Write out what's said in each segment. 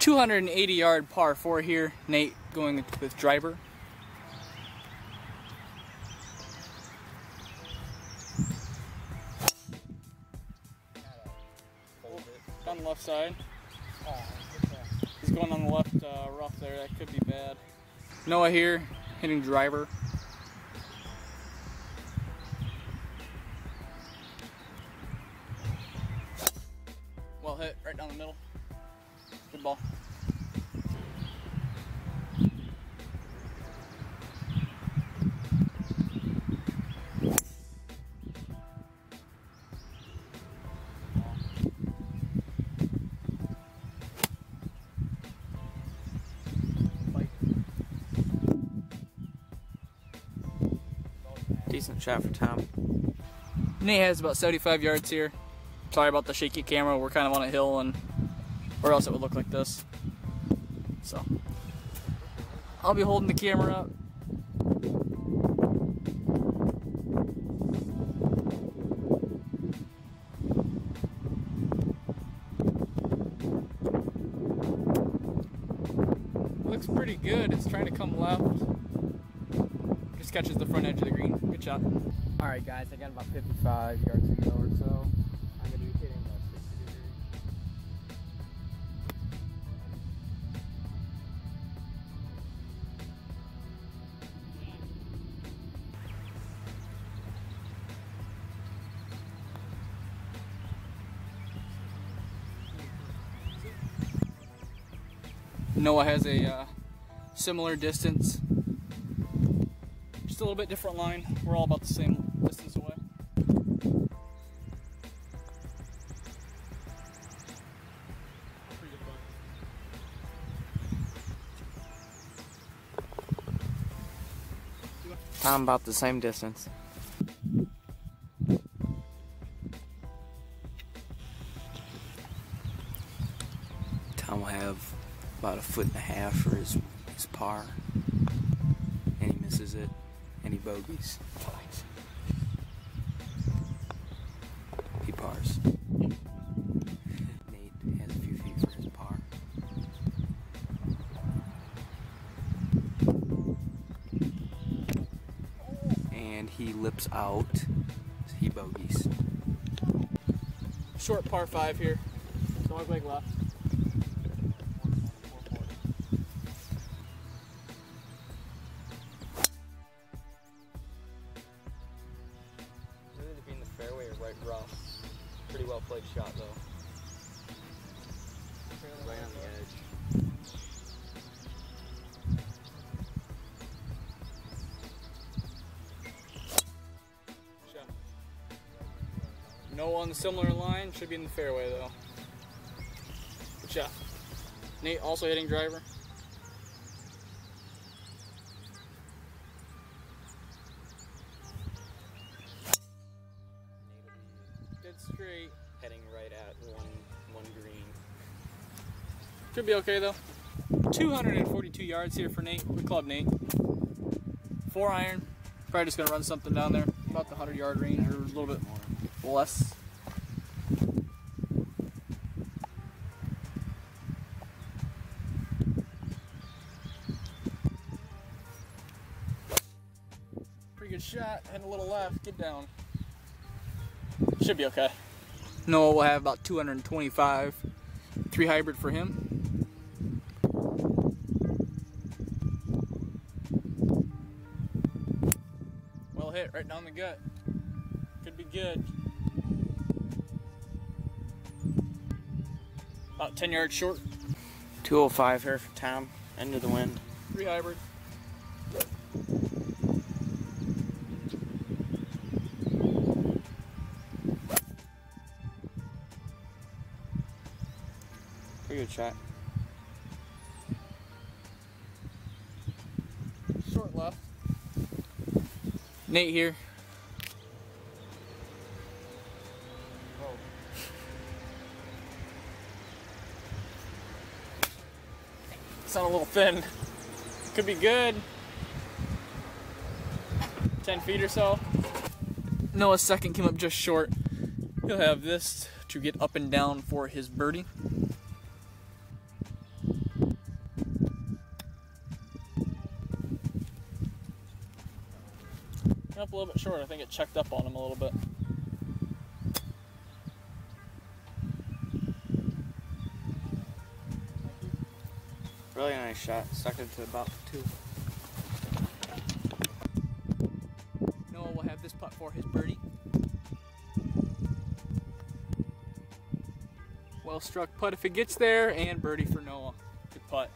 280-yard par 4 here. Nate going with driver. On the left side. He's going on the left rough there. That could be bad. Noah here, hitting driver. Well hit, right down the middle. Good ball. Decent shot for Tom. Nate has about 75 yards here. Sorry about the shaky camera. We're kind of on a hill and or else it would look like this. So I'll be holding the camera up. Looks pretty good. It's trying to come left. Just catches the front edge of the green. Good shot. All right, guys. I got about 55 yards to go or so. Noah has a similar distance, just a little bit different line. We're all about the same distance away. I'm about the same distance. Tom will have about a foot and a half for his par, and he misses it, and he bogeys. He pars. Nate has a few feet for his par. And he lips out, so he bogeys. Short par 5 here, dog leg left. Right rough. Pretty well played shot though. Right on the edge. Shot. No on the similar line, should be in the fairway though. Good shot. Nate also hitting driver. Straight, heading right at one green. Should be okay though. 242 yards here for Nate. Good club, Nate. 4 iron. Probably just gonna run something down there. About the 100-yard range, or a little bit more, less. Pretty good shot. Head a little left. Get down. Should be okay. Noah will have about 225, 3 hybrid for him. Well hit, right down the gut. Could be good. About 10 yards short. 205 here for Tom, end of the wind. 3 hybrid. Pretty good shot. Short left. Nate here. Whoa. Sound a little thin. Could be good. 10 feet or so. Noah's second came up just short. He'll have this to get up and down for his birdie. picking up a little bit short. I think it checked up on him a little bit. Really nice shot. Stuck it to about two. Noah will have this putt for his birdie. Well struck putt if it gets there, and birdie for Noah. Good putt.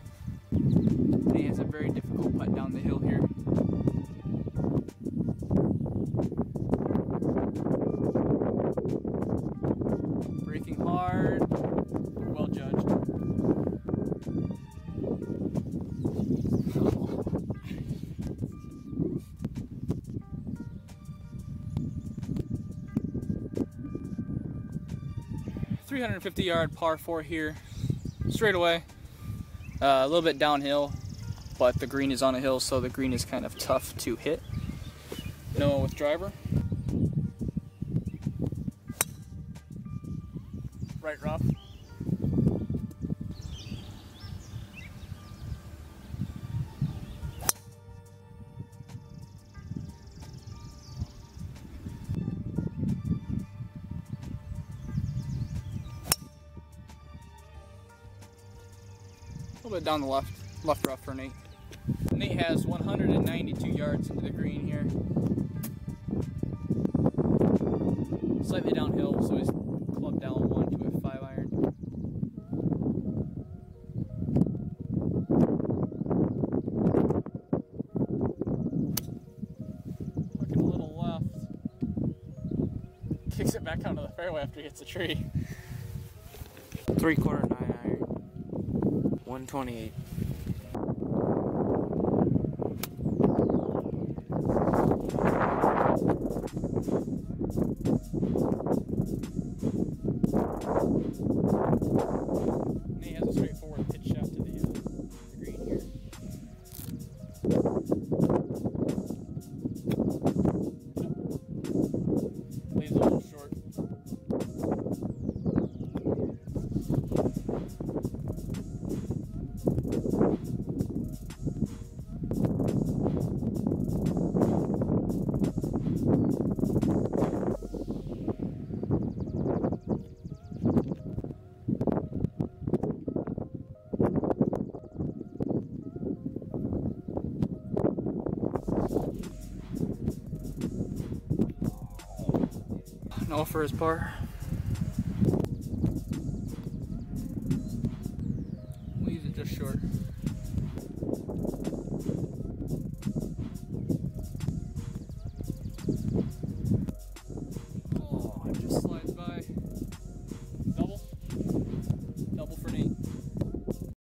And he has a very difficult putt down the hill here. Breaking hard. Well judged. .350 yard par 4 here, straight away, a little bit downhill, but the green is on a hill, so the green is kind of tough to hit. Noah with driver. Right rough. A little bit down the left rough for Nate. Nate has 192 yards into the green here. Slightly downhill, so he's clubbed down one to a 5-iron. Looking a little left. Kicks it back onto the fairway after he hits the tree. 3/4 9-iron. 128. Nate has a straightforward pitch shot to the green here. Yep. Leaves a little short. Noah for his par. Leaves it just short. Oh, I just slid.